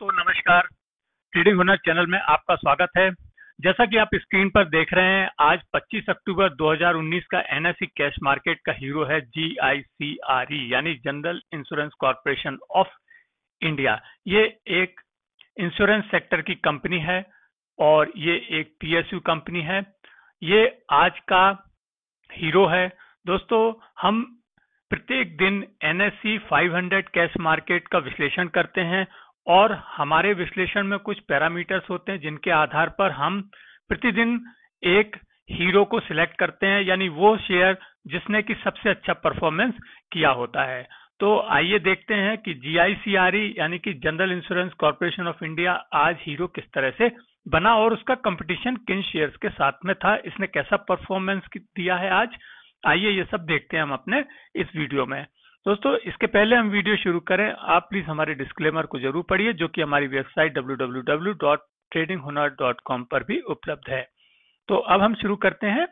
दोस्तों नमस्कार, ट्रेडिंग हुनर चैनल में आपका स्वागत है। जैसा कि आप स्क्रीन पर देख रहे हैं, आज 25 अक्टूबर 2019 का एनएसई कैश मार्केट का हीरो है GICRE यानी general insurance corporation of India. ये एक इंश्योरेंस सेक्टर की कंपनी है और ये एक PSU कंपनी है। ये आज का हीरो है। दोस्तों, हम प्रत्येक दिन NSE 500 कैश मार्केट का विश्लेषण करते हैं और हमारे विश्लेषण में कुछ पैरामीटर्स होते हैं जिनके आधार पर हम प्रतिदिन एक हीरो को सिलेक्ट करते हैं, यानी वो शेयर जिसने की सबसे अच्छा परफॉर्मेंस किया होता है। तो आइए देखते हैं कि GICRE यानी कि general insurance corporation of India आज हीरो किस तरह से बना और उसका कंपटीशन किन शेयर्स के साथ में था, इसने कैसा परफॉर्मेंस दिया है आज। आइए ये सब देखते हैं हम अपने इस वीडियो में। दोस्तों, इसके पहले हम वीडियो शुरू करें, आप प्लीज हमारे डिस्क्लेमर को जरूर पढ़िए जो कि हमारी वेबसाइट www.tradinghunnar.com पर भी उपलब्ध है। तो अब हम शुरू करते हैं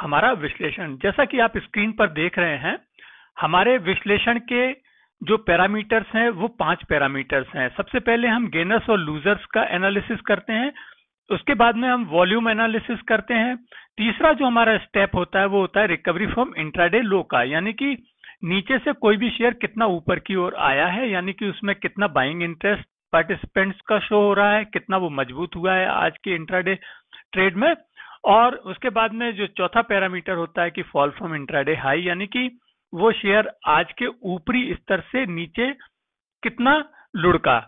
हमारा विश्लेषण। जैसा कि आप स्क्रीन पर देख रहे हैं, हमारे विश्लेषण के जो पैरामीटर्स हैं वो 5 पैरामीटर्स हैं। सबसे पहले हम गेनर्स और लूजर्स का एनालिसिस करते हैं, उसके बाद में हम वॉल्यूम एनालिसिस करते हैं। तीसरा जो हमारा स्टेप होता है वो होता है रिकवरी फ्रॉम इंट्राडे लो का, यानी कि नीचे से कोई भी शेयर कितना ऊपर की ओर आया है, यानी कि उसमें कितना बाइंग इंटरेस्ट पार्टिसिपेंट्स का शो हो रहा है, कितना वो मजबूत हुआ है आज के इंट्राडे ट्रेड में। और उसके बाद में जो चौथा पैरामीटर होता है कि फॉल फ्रॉम इंट्राडे हाई, यानी कि वो शेयर आज के ऊपरी स्तर से नीचे कितना लुढ़का।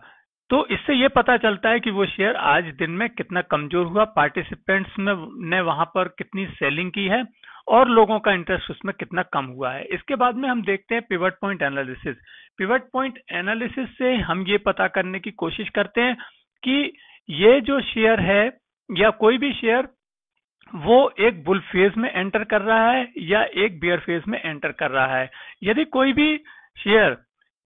तो इससे ये पता चलता है कि वो शेयर आज दिन में कितना कमजोर हुआ, पार्टिसिपेंट्स ने वहां पर कितनी सेलिंग की है और लोगों का इंटरेस्ट उसमें कितना कम हुआ है। इसके बाद में हम देखते हैं pivot point analysis. Pivot point analysis से हम ये पता करने की कोशिश करते हैं कि ये जो शेयर है या कोई भी शेयर वो एक बुल फेज में एंटर कर रहा है या एक बेयर फेज में एंटर कर रहा है। यदि कोई भी शेयर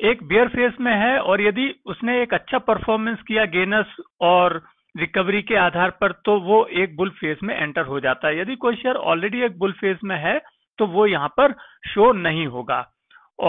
एक बेयर फेज में है और यदि उसने एक अच्छा परफॉर्मेंस किया गेनर्स और रिकवरी के आधार पर, तो वो एक बुल फेज में एंटर हो जाता है। यदि कोई शेयर ऑलरेडी एक बुल फेज में है तो वो यहाँ पर शो नहीं होगा।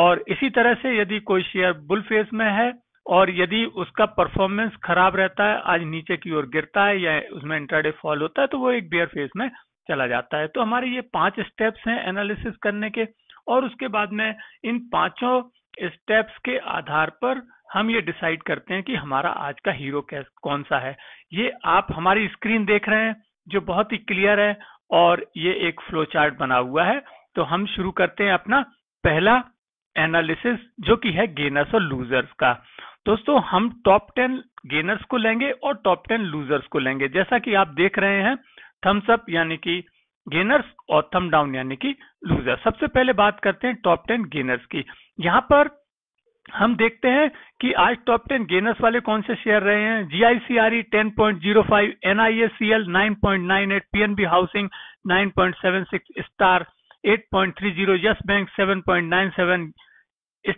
और इसी तरह से यदि कोई शेयर बुल फेज में है और यदि उसका परफॉर्मेंस खराब रहता है, आज नीचे की ओर गिरता है या उसमें इंट्राडे फॉल होता है, तो वो एक बेयर फेज में चला जाता है। तो हमारे ये 5 स्टेप्स हैं एनालिसिस करने के, और उसके बाद में इन 5 स्टेप्स के आधार पर हम ये डिसाइड करते हैं कि हमारा आज का हीरो कौन सा है। ये आप हमारी स्क्रीन देख रहे हैं जो बहुत ही क्लियर है और ये एक फ्लो चार्ट बना हुआ है। तो हम शुरू करते हैं अपना पहला एनालिसिस जो कि है गेनर्स और लूजर्स का। दोस्तों, हम टॉप 10 गेनर्स को लेंगे और टॉप 10 लूजर्स को लेंगे। जैसा कि आप देख रहे हैं, थम्स अप यानी कि गेनर्स और थम डाउन यानी कि लूजर। सबसे पहले बात करते हैं टॉप 10 गेनर्स की। यहाँ पर हम देखते हैं कि आज टॉप 10 गेनर्स वाले कौन से शेयर रहे हैं। GICRE 10.05, NICL 9.98, PNB Housing 9.76, Star 8.30, Yes Bank 7.97,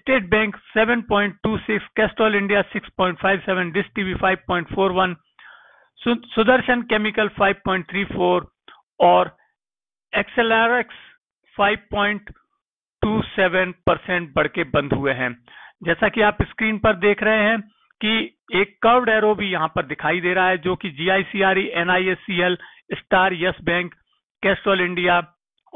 State Bank 7.26, Castrol India 6.57, Dish TV 5.41, Sudarshan Chemical 5.34 और XLRX 5.27% बढ़ के बंद हुए हैं। जैसा कि आप स्क्रीन पर देख रहे हैं कि एक कर्व्ड एरो भी यहाँ पर दिखाई दे रहा है जो कि GICRE, NICL, Star, yes bank, Castrol India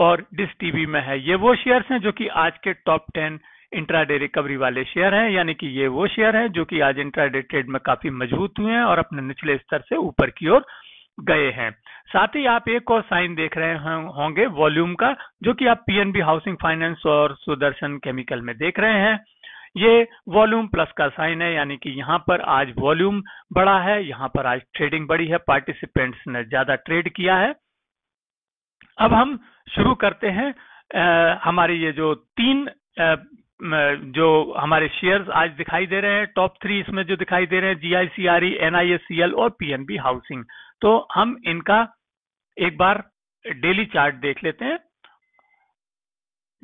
और डिश टीवी में है। ये वो शेयर्स हैं जो कि आज के टॉप 10 इंट्राडे रिकवरी वाले शेयर हैं, यानी कि ये वो शेयर हैं जो कि आज इंट्राडे ट्रेड में काफी मजबूत हुए हैं और अपने निचले स्तर से ऊपर की ओर गए हैं। साथ ही आप एक और साइन देख रहे होंगे वॉल्यूम का, जो कि आप PNB हाउसिंग फाइनेंस और सुदर्शन केमिकल में देख रहे हैं। ये वॉल्यूम प्लस का साइन है, यानी कि यहाँ पर आज वॉल्यूम बढ़ा है, यहाँ पर आज ट्रेडिंग बढ़ी है, पार्टिसिपेंट्स ने ज्यादा ट्रेड किया है। अब हम शुरू करते हैं हमारे ये जो 3 जो हमारे शेयर्स आज दिखाई दे रहे हैं टॉप 3, इसमें जो दिखाई दे रहे हैं GICRE, NICL और PNB हाउसिंग। तो हम इनका एक बार डेली चार्ट देख लेते हैं।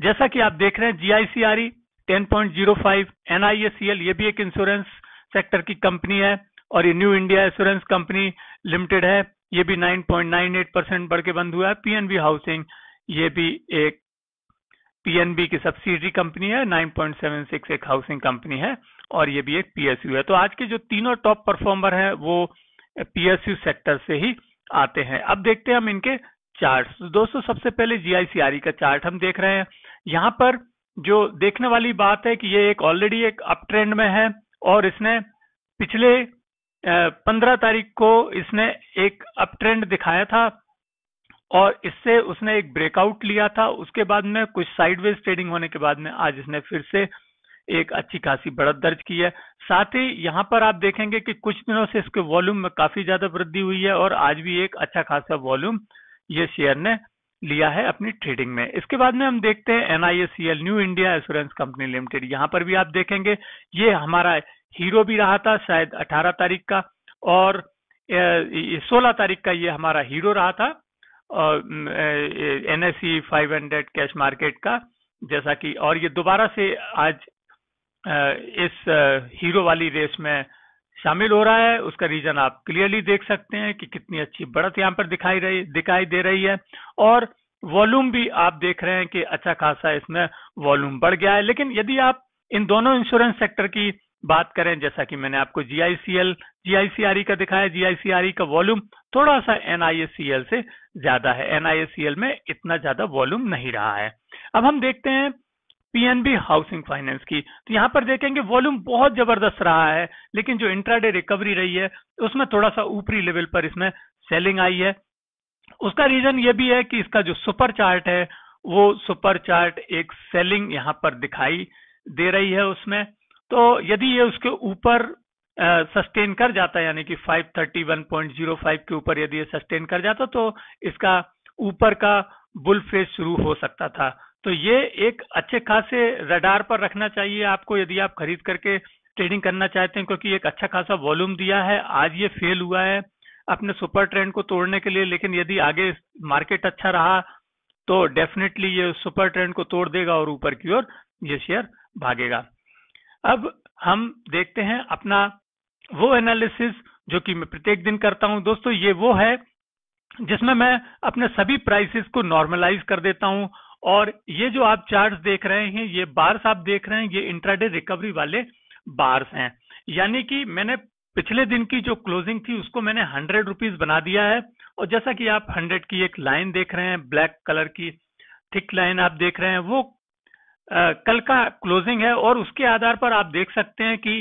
जैसा कि आप देख रहे हैं GICRE 10.05, NICL ये भी एक इंश्योरेंस सेक्टर की कंपनी है और ये new India insurance company limited है, ये भी 9.98% बढ़ के बंद हुआ है। PNB हाउसिंग ये भी एक पीएनबी की सब्सिडरी कंपनी है, 9.76 एक हाउसिंग कंपनी है और ये भी एक पीएसयू है। तो आज के जो तीनों टॉप परफॉर्मर हैं वो पीएसयू सेक्टर से ही आते हैं। अब देखते हैं हम इनके चार्ट। दोस्तों सबसे पहले जीआईसीआरई का चार्ट हम देख रहे हैं। यहाँ पर जो देखने वाली बात है कि ये एक ऑलरेडी एक अप ट्रेंड में है और इसने पिछले 15 तारीख को इसने एक अप ट्रेंड दिखाया था और इससे उसने एक ब्रेकआउट लिया था। उसके बाद में कुछ साइडवेज ट्रेडिंग होने के बाद में आज इसने फिर से एक अच्छी खासी बढ़त दर्ज की है। साथ ही यहाँ पर आप देखेंगे कि कुछ दिनों से इसके वॉल्यूम में काफी ज्यादा वृद्धि हुई है और आज भी एक अच्छा खासा वॉल्यूम ये शेयर ने लिया है अपनी ट्रेडिंग में। इसके बाद में हम देखते हैं NICL new India assurance company limited. यहाँ पर भी आप देखेंगे ये हमारा हीरो भी रहा था शायद 18 तारीख का और 16 तारीख का ये हमारा हीरो रहा था एनएसई 500 कैश मार्केट का जैसा कि, और ये दोबारा से आज इस हीरो वाली रेस में शामिल हो रहा है। उसका रीजन आप क्लियरली देख सकते हैं कि कितनी अच्छी बढ़त यहाँ पर दिखाई दे रही है और वॉल्यूम भी आप देख रहे हैं कि अच्छा खासा इसमें वॉल्यूम बढ़ गया है। लेकिन यदि आप इन दोनों इंश्योरेंस सेक्टर की बात करें, जैसा कि मैंने आपको जीआईसीआरई का दिखाया, जीआईसीआरई का वॉल्यूम थोड़ा सा एनआईएससीएल से ज्यादा है, एनआईएससीएल में इतना ज्यादा वॉल्यूम नहीं रहा है। अब हम देखते हैं पीएनबी हाउसिंग फाइनेंस की। तो यहाँ पर देखेंगे वॉल्यूम बहुत जबरदस्त रहा है लेकिन जो इंट्राडे रिकवरी रही है उसमें थोड़ा सा ऊपरी लेवल पर इसमें सेलिंग आई है। उसका रीजन ये भी है कि इसका जो सुपर चार्ट है वो सुपर चार्ट एक सेलिंग यहाँ पर दिखाई दे रही है उसमें। तो यदि ये उसके ऊपर सस्टेन कर जाता यानी कि 531.05 के ऊपर यदि ये सस्टेन कर जाता तो इसका ऊपर का बुल फेज शुरू हो सकता था। तो ये एक अच्छे खासे रडार पर रखना चाहिए आपको यदि आप खरीद करके ट्रेडिंग करना चाहते हैं, क्योंकि एक अच्छा खासा वॉल्यूम दिया है। आज ये फेल हुआ है अपने सुपर ट्रेंड को तोड़ने के लिए, लेकिन यदि आगे मार्केट अच्छा रहा तो डेफिनेटली ये सुपर ट्रेंड को तोड़ देगा और ऊपर की ओर ये शेयर भागेगा। अब हम देखते हैं अपना वो एनालिसिस जो कि मैं प्रत्येक दिन करता हूं। दोस्तों ये वो है जिसमें मैं अपने सभी प्राइसेस को नॉर्मलाइज कर देता हूं और ये जो आप चार्ट्स देख रहे हैं, ये बार्स आप देख रहे हैं, ये इंट्राडे रिकवरी वाले बार्स हैं। यानी कि मैंने पिछले दिन की जो क्लोजिंग थी उसको मैंने 100 रुपीज बना दिया है और जैसा कि आप 100 की एक लाइन देख रहे हैं, ब्लैक कलर की थिक लाइन आप देख रहे हैं, वो कल का क्लोजिंग है और उसके आधार पर आप देख सकते हैं कि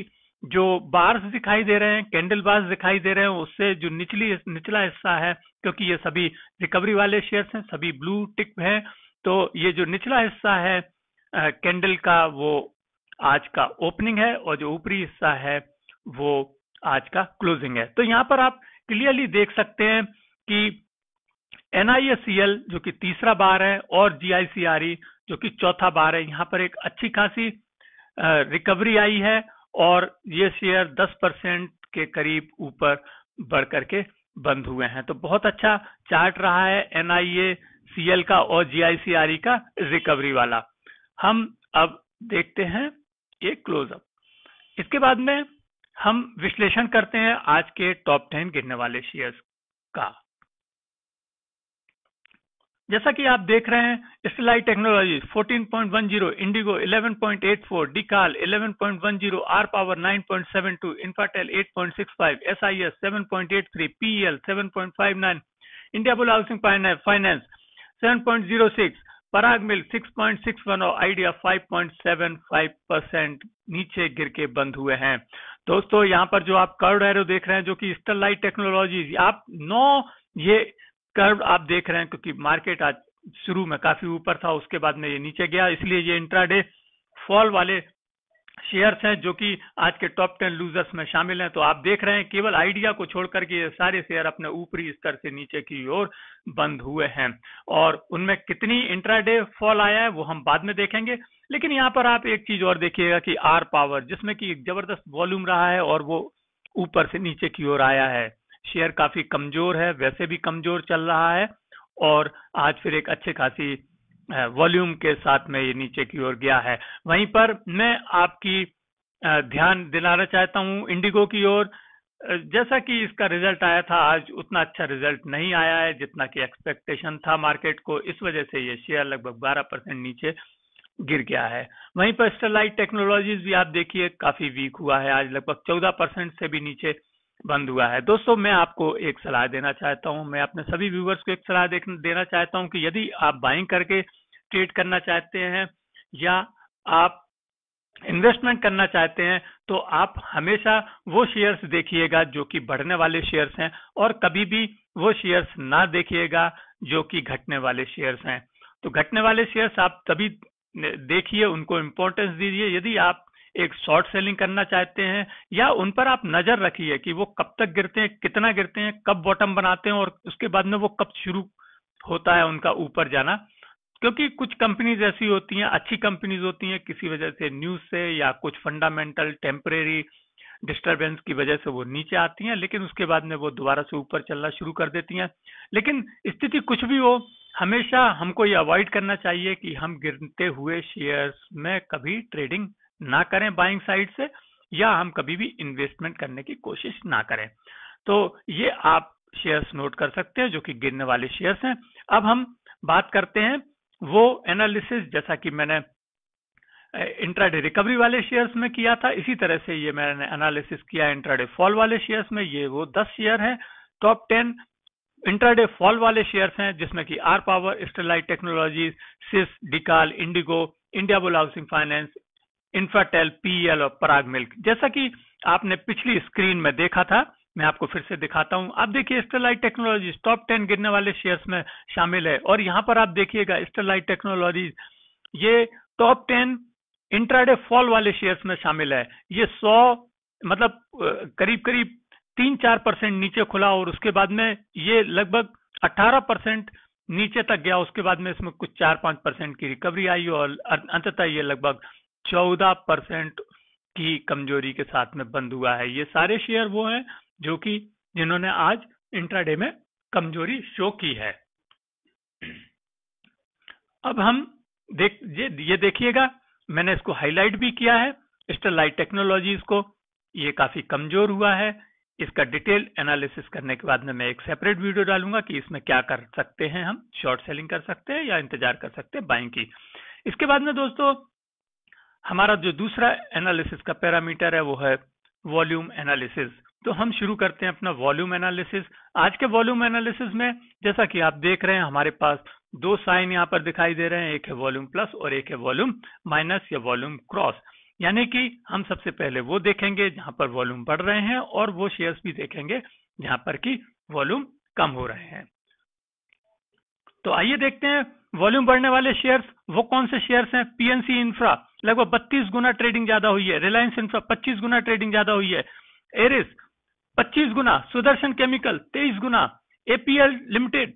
जो बार्स दिखाई दे रहे हैं, कैंडल बार्स दिखाई दे रहे हैं, उससे जो निचला हिस्सा है, क्योंकि ये सभी रिकवरी वाले शेयर्स हैं, सभी ब्लू टिक हैं, तो ये जो निचला हिस्सा है कैंडल का वो आज का ओपनिंग है और जो ऊपरी हिस्सा है वो आज का क्लोजिंग है। तो यहाँ पर आप क्लियरली देख सकते हैं कि एनआईएससीएल जो कि तीसरा बार है और जीआईसीआरई जो कि चौथा बार है, यहाँ पर एक अच्छी खासी रिकवरी आई है और ये शेयर 10% के करीब ऊपर बढ़ करके बंद हुए हैं। तो बहुत अच्छा चार्ट रहा है एनआईएससीएल का और जीआईसीआरई का रिकवरी वाला। हम अब देखते हैं ये क्लोजअप, इसके बाद में हम विश्लेषण करते हैं आज के टॉप 10 गिरने वाले शेयर्स का। जैसा कि आप देख रहे हैं, Sterlite Technology 14.10, IndiGo 11.84, DCAL 11.10, R Power 9.72, Infratel 8.65, SIS 7.83, PL 7.59, India बुला हाउसिंग फाइनेंस 7.06, पराग मिल्क 6.61 और आइडिया 5.75% नीचे गिर के बंद हुए हैं। दोस्तों यहाँ पर जो आप कर्व एरो देख रहे हैं जो कि स्टारलाइट टेक्नोलॉजी, आप 9 ये कर्व आप देख रहे हैं क्योंकि मार्केट आज शुरू में काफी ऊपर था, उसके बाद में ये नीचे गया, इसलिए ये इंट्राडे फॉल वाले शेयर्स हैं जो कि आज के टॉप 10 लूजर्स में शामिल हैं। तो आप देख रहे हैं केवल आइडिया को छोड़कर के ये सारे शेयर अपने ऊपरी स्तर से नीचे की ओर बंद हुए हैं और उनमें कितनी इंट्राडे फॉल आया है वो हम बाद में देखेंगे। लेकिन यहाँ पर आप एक चीज और देखिएगा कि आर पावर जिसमें कि एक जबरदस्त वॉल्यूम रहा है और वो ऊपर से नीचे की ओर आया है। शेयर काफी कमजोर है, वैसे भी कमजोर चल रहा है और आज फिर एक अच्छे खासी वॉल्यूम के साथ में ये नीचे की ओर गया है। वहीं पर मैं आपकी ध्यान दिलाना चाहता हूं इंडिगो की ओर। जैसा कि इसका रिजल्ट आया था, आज उतना अच्छा रिजल्ट नहीं आया है जितना कि एक्सपेक्टेशन था मार्केट को, इस वजह से ये शेयर लगभग 12% नीचे गिर गया है। वहीं पर स्टरलाइट टेक्नोलॉजीज भी आप देखिए काफी वीक हुआ है, आज लगभग 14% से भी नीचे बंद हुआ है। दोस्तों मैं आपको एक सलाह देना चाहता हूं, मैं अपने सभी व्यूवर्स को एक सलाह देना चाहता हूं कि यदि आप बाइंग करके ट्रेड करना चाहते हैं या आप इन्वेस्टमेंट करना चाहते हैं तो आप हमेशा वो शेयर्स देखिएगा जो कि बढ़ने वाले शेयर्स हैं और कभी भी वो शेयर्स ना देखिएगा जो कि घटने वाले शेयर्स हैं। तो घटने वाले शेयर्स आप तभी देखिए, उनको इम्पोर्टेंस दीजिए। यदि आप एक शॉर्ट सेलिंग करना चाहते हैं या उन पर आप नजर रखिए कि वो कब तक गिरते हैं, कितना गिरते हैं, कब बॉटम बनाते हैं और उसके बाद में वो कब शुरू होता है उनका ऊपर जाना, क्योंकि कुछ कंपनीज ऐसी होती हैं, अच्छी कंपनीज होती हैं, किसी वजह से न्यूज से या कुछ फंडामेंटल टेम्परेरी डिस्टर्बेंस की वजह से वो नीचे आती हैं, लेकिन उसके बाद में वो दोबारा से ऊपर चलना शुरू कर देती हैं। लेकिन स्थिति कुछ भी हो, हमेशा हमको ये अवॉइड करना चाहिए कि हम गिरते हुए शेयर्स में कभी ट्रेडिंग ना करें बाइंग साइड से, या हम कभी भी इन्वेस्टमेंट करने की कोशिश ना करें। तो ये आप शेयर्स नोट कर सकते हैं जो कि गिरने वाले शेयर्स हैं। अब हम बात करते हैं वो एनालिसिस जैसा कि मैंने इंट्राडे रिकवरी वाले शेयर्स में किया था, इसी तरह से ये मैंने एनालिसिस किया इंट्राडे फॉल वाले शेयर्स में। ये वो 10 शेयर हैं टॉप 10 इंट्राडे फॉल वाले शेयर्स हैं, जिसमें कि R power, Sterlite technologies, SIS, डिकाल, IndiGo, India बुला हाउसिंग फाइनेंस, इंफ्राटेल, पीएल और पराग मिल्क। जैसा कि आपने पिछली स्क्रीन में देखा था, मैं आपको फिर से दिखाता हूं। आप देखिए स्टरलाइट टेक्नोलॉजीज टॉप 10 गिरने वाले शेयर्स में शामिल है और यहां पर आप देखिएगा स्टरलाइट टेक्नोलॉजीज ये टॉप 10 इंट्राडे फॉल वाले शेयर्स में शामिल है। ये 100 मतलब करीब करीब 3-4% नीचे खुला और उसके बाद में ये लगभग 18% नीचे तक गया, उसके बाद में इसमें कुछ 4-5% की रिकवरी आई और अंततः ये लगभग 14% की कमजोरी के साथ में बंद हुआ है। ये सारे शेयर वो हैं जो कि जिन्होंने आज इंट्राडे में कमजोरी शो की है। अब हम ये देखिएगा, मैंने इसको हाईलाइट भी किया है, स्टरलाइट टेक्नोलॉजीज को, ये काफी कमजोर हुआ है। इसका डिटेल एनालिसिस करने के बाद में मैं एक सेपरेट वीडियो डालूंगा कि इसमें क्या कर सकते हैं, हम शॉर्ट सेलिंग कर सकते हैं या इंतजार कर सकते हैं बाइंग की। इसके बाद में दोस्तों हमारा जो दूसरा एनालिसिस का पैरामीटर है वो है वॉल्यूम एनालिसिस। तो हम शुरू करते हैं अपना वॉल्यूम एनालिसिस। आज के वॉल्यूम एनालिसिस में जैसा कि आप देख रहे हैं हमारे पास 2 साइन यहाँ पर दिखाई दे रहे हैं, एक है वॉल्यूम प्लस और एक है वॉल्यूम माइनस या वॉल्यूम क्रॉस। यानी कि हम सबसे पहले वो देखेंगे जहां पर वॉल्यूम बढ़ रहे हैं और वो शेयर्स भी देखेंगे जहां पर कि वॉल्यूम कम हो रहे हैं। तो आइए देखते हैं वॉल्यूम बढ़ने वाले शेयर्स वो कौन से शेयर्स हैं। पीएनसी इंफ्रा लगभग 32 गुना ट्रेडिंग ज्यादा हुई है, रिलायंस इंफ्रा 25 गुना ट्रेडिंग ज्यादा हुई है, एरिस 25 गुना, सुदर्शन केमिकल 23 गुना, एपीएल लिमिटेड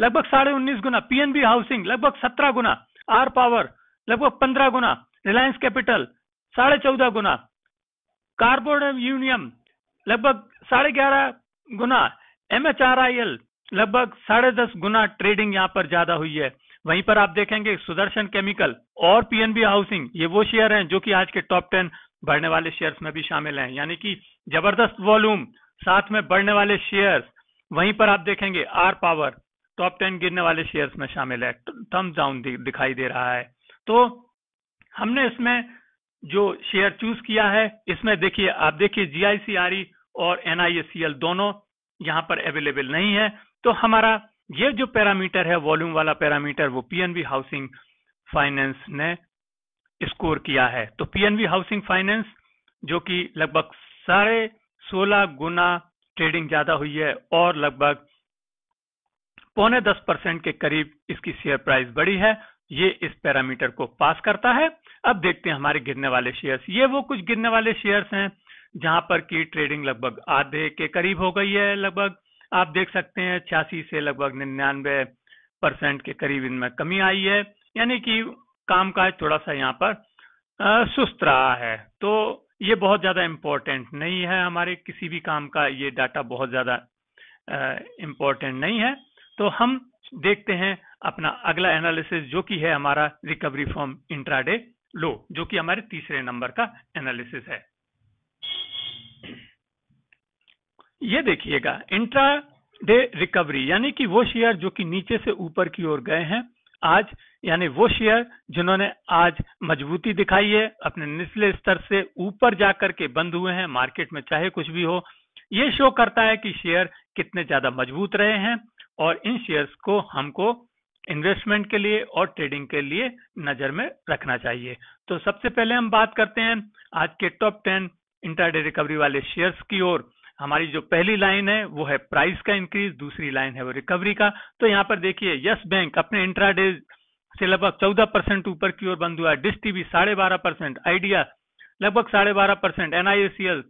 लगभग 19.5 गुना, पीएनबी हाउसिंग लगभग 17 गुना, आर पावर लगभग 15 गुना, रिलायंस कैपिटल 14.5 गुना, कार्बन यूरेनियम लगभग 11.5 गुना, एमएचआरआईएल लगभग 10.5 गुना ट्रेडिंग यहाँ पर ज्यादा हुई है। वहीं पर आप देखेंगे सुदर्शन केमिकल और पीएनबी हाउसिंग, ये वो शेयर हैं जो कि आज के टॉप 10 बढ़ने वाले शेयर्स में भी शामिल हैं। यानी कि जबरदस्त वॉल्यूम साथ में बढ़ने वाले शेयर्स। वहीं पर आप देखेंगे आर पावर टॉप 10 गिरने वाले शेयर्स में शामिल है, थम्स डाउन दिखाई दे रहा है। तो हमने इसमें जो शेयर चूज किया है इसमें देखिए, आप देखिए जीआईसीआरई और एनआईसीएल दोनों यहाँ पर अवेलेबल नहीं है। तो हमारा ये जो पैरामीटर है वॉल्यूम वाला पैरामीटर वो पीएनबी हाउसिंग फाइनेंस ने स्कोर किया है। तो पीएनबी हाउसिंग फाइनेंस जो कि लगभग 16.5 गुना ट्रेडिंग ज्यादा हुई है और लगभग 9.25% के करीब इसकी शेयर प्राइस बढ़ी है, ये इस पैरामीटर को पास करता है। अब देखते हैं हमारे गिरने वाले शेयर्स। ये वो कुछ गिरने वाले शेयर्स हैं जहां पर की ट्रेडिंग लगभग आधे के करीब हो गई है। लगभग आप देख सकते हैं 86 से लगभग 99% के करीब इनमें कमी आई है, यानी कि कामकाज थोड़ा सा यहाँ पर सुस्त रहा है। तो ये बहुत ज्यादा इम्पोर्टेंट नहीं है, हमारे किसी भी काम का ये डाटा बहुत ज्यादा इम्पोर्टेंट नहीं है। तो हम देखते हैं अपना अगला एनालिसिस जो कि है हमारा रिकवरी फ्रॉम इंट्राडे लो, जो कि हमारे तीसरे नंबर का एनालिसिस है। ये देखिएगा इंट्राडे रिकवरी, यानी कि वो शेयर जो कि नीचे से ऊपर की ओर गए हैं आज, यानी वो शेयर जिन्होंने आज मजबूती दिखाई है, अपने निचले स्तर से ऊपर जाकर के बंद हुए हैं मार्केट में, चाहे कुछ भी हो, ये शो करता है कि शेयर कितने ज्यादा मजबूत रहे हैं और इन शेयर्स को हमको इन्वेस्टमेंट के लिए और ट्रेडिंग के लिए नजर में रखना चाहिए। तो सबसे पहले हम बात करते हैं आज के टॉप 10 इंट्राडे रिकवरी वाले शेयर्स की ओर। हमारी जो पहली लाइन है वो है प्राइस का इंक्रीज, दूसरी लाइन है वो रिकवरी का। तो यहाँ पर देखिए यस बैंक अपने इंट्राडे से लगभग 14% ऊपर की ओर बंद हुआ, डिश टीवी 12.5%, आइडिया लगभग 12.5%, NICL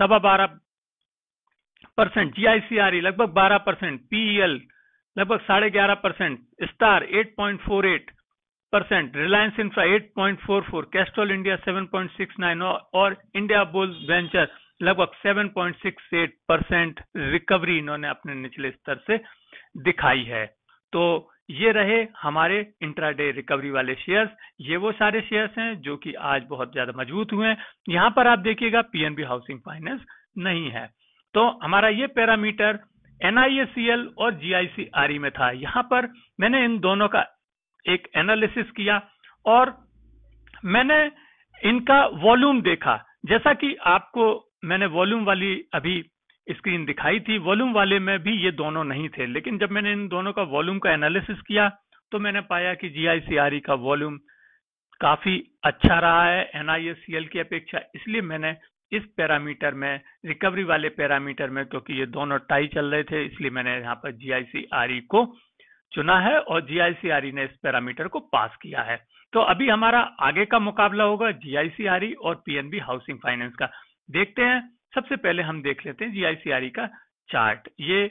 12.5%, GICRE लगभग 12%, PL लगभग 11.5%, Star 8.48%, Reliance Infra 8.44, Castrol India 7.69 और इंडिया बुल वेंचर लगभग 7.68% रिकवरी इन्होंने अपने निचले स्तर से दिखाई है। तो ये रहे हमारे इंट्राडे रिकवरी वाले शेयर्स। ये वो सारे शेयर्स हैं जो कि आज बहुत ज्यादा मजबूत हुए हैं। यहाँ पर आप देखिएगा पीएनबी हाउसिंग फाइनेंस नहीं है। तो हमारा ये पैरामीटर NICL और GICRE में था। यहाँ पर मैंने इन दोनों का एक एनालिसिस किया और मैंने इनका वॉल्यूम देखा। जैसा कि आपको मैंने वॉल्यूम वाली अभी स्क्रीन दिखाई थी, वॉल्यूम वाले में भी ये दोनों नहीं थे, लेकिन जब मैंने इन दोनों का वॉल्यूम का एनालिसिस किया तो मैंने पाया कि GICRE का वॉल्यूम काफी अच्छा रहा है NICL की अपेक्षा। इसलिए मैंने इस पैरामीटर में, रिकवरी वाले पैरामीटर में, क्योंकि ये दोनों टाई चल रहे थे, इसलिए मैंने यहाँ पर GICRE को चुना है और GICRE ने इस पैरामीटर को पास किया है। तो अभी हमारा आगे का मुकाबला होगा GICRE और पीएनबी हाउसिंग फाइनेंस का। देखते हैं, सबसे पहले हम देख लेते हैं GICRE का चार्ट। ये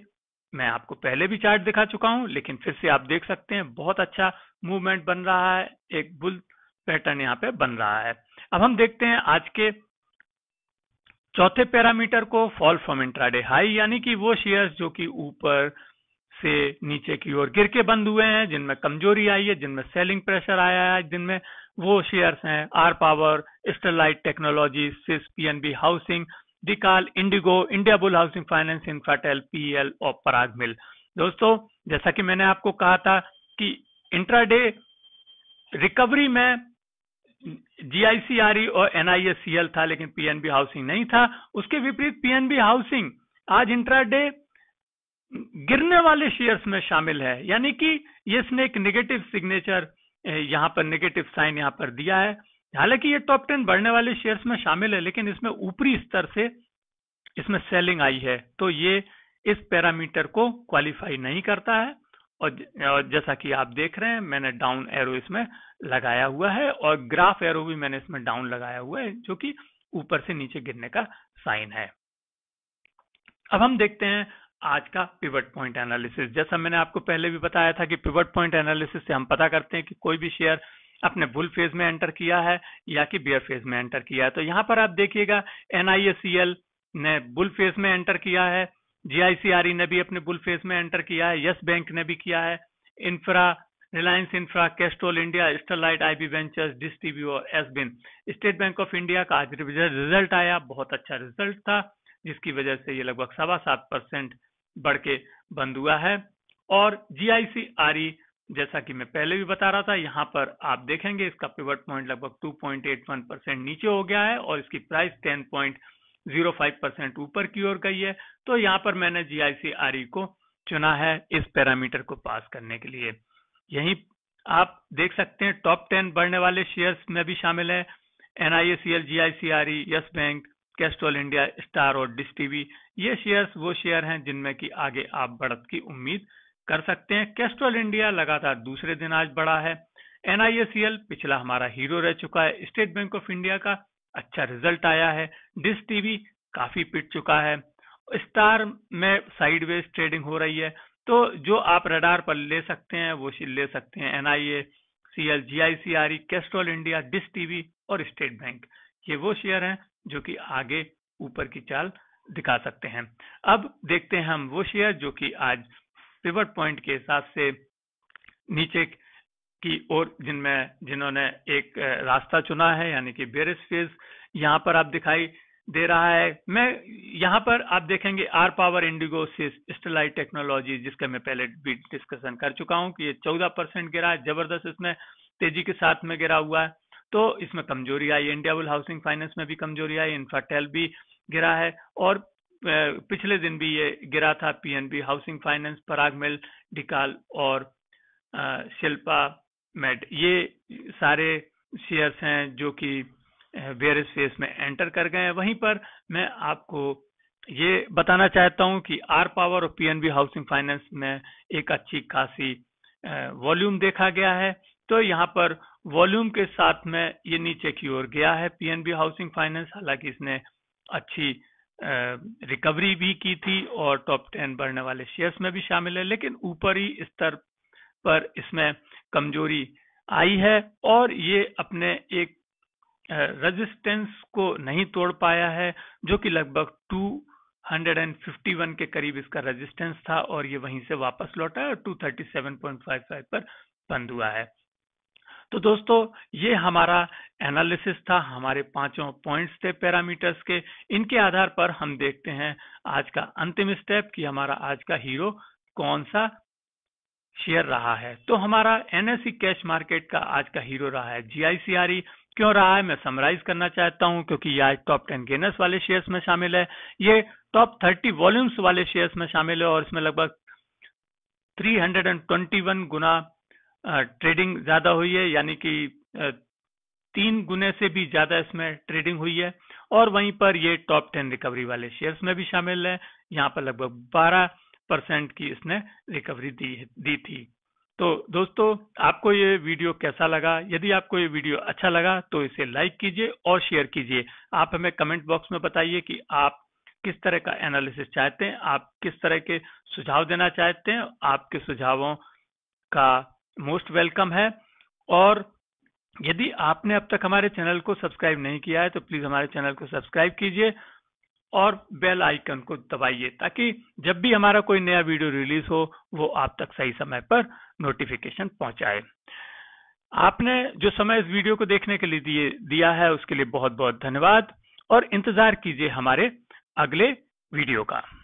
मैं आपको पहले भी चार्ट दिखा चुका हूं, लेकिन फिर से आप देख सकते हैं बहुत अच्छा मूवमेंट बन रहा है, एक बुल पैटर्न यहाँ पे बन रहा है। अब हम देखते हैं आज के चौथे पैरामीटर को, फॉल फ्रॉम इंट्राडे हाई, यानी कि वो शेयर्स जो कि ऊपर से नीचे की ओर गिर के बंद हुए हैं, जिनमें कमजोरी आई है, जिनमें सेलिंग प्रेशर आया है, जिनमें वो शेयर्स हैं R power, Sterlite technology, SIS, PNB housing, डिकाल, IndiGo, India bull housing finance, Infratel, PL और पराग मिल। दोस्तों, जैसा कि मैंने आपको कहा था कि इंट्राडे रिकवरी में GICRE और NICL था, लेकिन पीएनबी हाउसिंग नहीं था। उसके विपरीत पीएनबी हाउसिंग आज इंट्राडे गिरने वाले शेयर्स में शामिल है, यानी कि ये इसने एक नेगेटिव सिग्नेचर यहाँ पर, नेगेटिव साइन यहाँ पर दिया है। हालांकि ये टॉप 10 बढ़ने वाले शेयर्स में शामिल है, लेकिन इसमें ऊपरी स्तर से इसमें सेलिंग आई है, तो ये इस पैरामीटर को क्वालिफाई नहीं करता है। और जैसा कि आप देख रहे हैं, मैंने डाउन एरो इसमें लगाया हुआ है और ग्राफ एरो भी मैंने इसमें डाउन लगाया हुआ है, जो कि ऊपर से नीचे गिरने का साइन है। अब हम देखते हैं आज का पिवट पॉइंट एनालिसिस। जैसा मैंने आपको पहले भी बताया था कि पिवट पॉइंट एनालिसिस से हम पता करते हैं कि कोई भी शेयर अपने बुल फेज में एंटर किया है या कि बेयर फेज में एंटर किया है। तो यहाँ पर आप देखिएगा NICL ने बुल फेज में एंटर किया है, GICRE ने भी अपने बुल फेज में एंटर किया है, यस बैंक ने भी किया है, infra, Reliance infra, Castrol India, Sterlite, IB ventures, dish TV और SBIN. State Bank of India का आज रिजल्ट आया, बहुत अच्छा रिजल्ट था, जिसकी वजह से ये लगभग 7.25% बढ़ के बंद हुआ है। और GICRE, जैसा कि मैं पहले भी बता रहा था, यहाँ पर आप देखेंगे इसका पिवट पॉइंट लगभग 2.81% नीचे हो गया है और इसकी प्राइस 10.05% ऊपर की ओर गई है। तो यहाँ पर मैंने GICRE को चुना है इस पैरामीटर को पास करने के लिए। यही आप देख सकते हैं टॉप 10 बढ़ने वाले शेयर्स में भी शामिल है NICL, GICRE, Yes Bank, Castrol India, Star और डिश टीवी। ये शेयर्स वो शेयर हैं जिनमें कि आगे आप बढ़त की उम्मीद कर सकते हैं। कैस्ट्रोल इंडिया लगातार दूसरे दिन आज बढ़ा है, NICL पिछला हमारा हीरो रह चुका है, स्टेट बैंक ऑफ इंडिया का अच्छा रिजल्ट आया है, डिश टीवी काफी पिट चुका है, स्टार में साइडवेज ट्रेडिंग हो रही है। तो जो आप रडार पर ले सकते हैं वो ले सकते हैं NICL, GICRE, Castrol India, Dish TV और स्टेट बैंक। ये वो शेयर हैं जो कि आगे ऊपर की चाल दिखा सकते हैं। अब देखते हैं हम वो शेयर जो कि आज पिवट पॉइंट के हिसाब से नीचे की ओर, जिन्होंने एक रास्ता चुना है, यानी कि बेयरिश फेज। यहाँ पर आप दिखाई दे रहा है। मैं यहाँ पर आप देखेंगे आर पावर, इंडिगो, सिस, स्टारलाइट टेक्नोलॉजी, जिसका मैं पहले भी डिस्कशन कर चुका हूँ कि ये 14% गिरा है, जबरदस्त इसमें तेजी के साथ में गिरा हुआ है, तो इसमें कमजोरी आई। इंडिया बुल हाउसिंग फाइनेंस में भी कमजोरी आई, इंफ्राटेल भी गिरा है और पिछले दिन भी ये गिरा था। PNB housing finance, Parag milk, डिकाल और शिल्पा मेड, ये सारे शेयर्स हैं जो कि वेरियस फेस में एंटर कर गए हैं। वहीं पर मैं आपको ये बताना चाहता हूं कि आर पावर और पीएनबी हाउसिंग फाइनेंस में एक अच्छी खासी वॉल्यूम देखा गया है, तो यहाँ पर वॉल्यूम के साथ में ये नीचे की ओर गया है पीएनबी हाउसिंग फाइनेंस। हालांकि इसने अच्छी रिकवरी भी की थी और टॉप 10 बढ़ने वाले शेयर्स में भी शामिल है, लेकिन ऊपरी स्तर पर इसमें कमजोरी आई है और ये अपने एक रेजिस्टेंस को नहीं तोड़ पाया है जो कि लगभग 251 के करीब इसका रेजिस्टेंस था और ये वहीं से वापस लौटा है और 237.55 पर बंद हुआ है। तो दोस्तों ये हमारा एनालिसिस था, हमारे 5 पॉइंट्स थे पैरामीटर्स के, इनके आधार पर हम देखते हैं आज का अंतिम स्टेप कि हमारा आज का हीरो कौन सा शेयर रहा है। तो हमारा एनएसई कैश मार्केट का आज का हीरो रहा है GICRE। क्यों रहा है मैं समराइज करना चाहता हूं, क्योंकि ये आज टॉप 10 गेनर्स वाले शेयर्स में शामिल है, ये टॉप 30 वॉल्यूम्स वाले शेयर्स में शामिल है और इसमें लगभग 321 गुना ट्रेडिंग ज्यादा हुई है, यानी कि 3 गुने से भी ज्यादा इसमें ट्रेडिंग हुई है। और वहीं पर ये टॉप 10 रिकवरी वाले शेयर्स में भी शामिल है, यहाँ पर लगभग 12% की इसने रिकवरी दी थी। तो दोस्तों आपको ये वीडियो कैसा लगा? यदि आपको ये वीडियो अच्छा लगा तो इसे लाइक कीजिए और शेयर कीजिए। आप हमें कमेंट बॉक्स में बताइए कि आप किस तरह का एनालिसिस चाहते हैं, आप किस तरह के सुझाव देना चाहते हैं, आपके सुझावों का मोस्ट वेलकम है। और यदि आपने अब तक हमारे चैनल को सब्सक्राइब नहीं किया है तो प्लीज हमारे चैनल को सब्सक्राइब कीजिए और बेल आइकन को दबाइए ताकि जब भी हमारा कोई नया वीडियो रिलीज हो वो आप तक सही समय पर नोटिफिकेशन पहुंचाए। आपने जो समय इस वीडियो को देखने के लिए दिया है उसके लिए बहुत बहुत धन्यवाद और इंतजार कीजिए हमारे अगले वीडियो का।